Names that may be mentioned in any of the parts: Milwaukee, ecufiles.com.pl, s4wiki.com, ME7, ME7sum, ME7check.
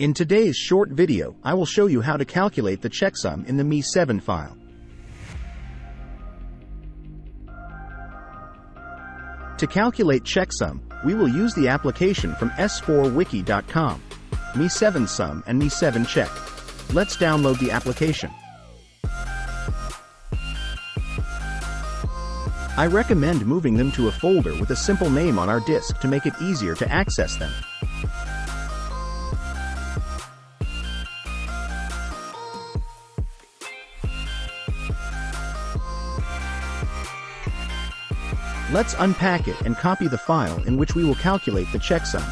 In today's short video, I will show you how to calculate the checksum in the ME7 file. To calculate checksum, we will use the application from s4wiki.com, ME7sum and ME7check. Let's download the application. I recommend moving them to a folder with a simple name on our disk to make it easier to access them. Let's unpack it and copy the file in which we will calculate the checksum.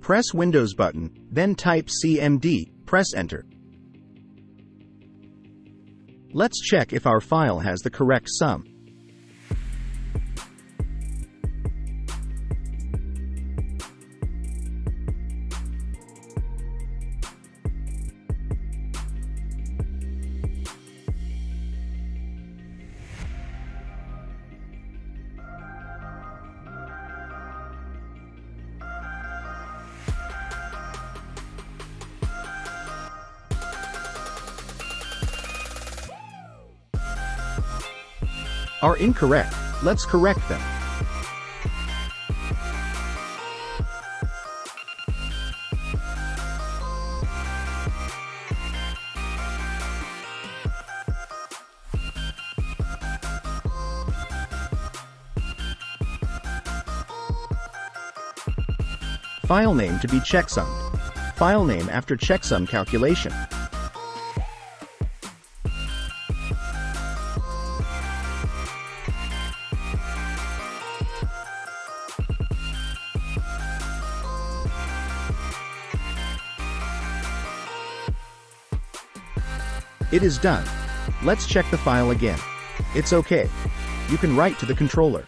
Press Windows button, then type CMD, press Enter. Let's check if our file has the correct sum. Are incorrect, let's correct them. File name to be checksummed. File name after checksum calculation. It is done. Let's check the file again. It's okay. You can write to the controller.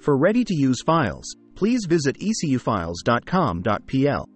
For ready-to-use files, please visit ecufiles.com.pl.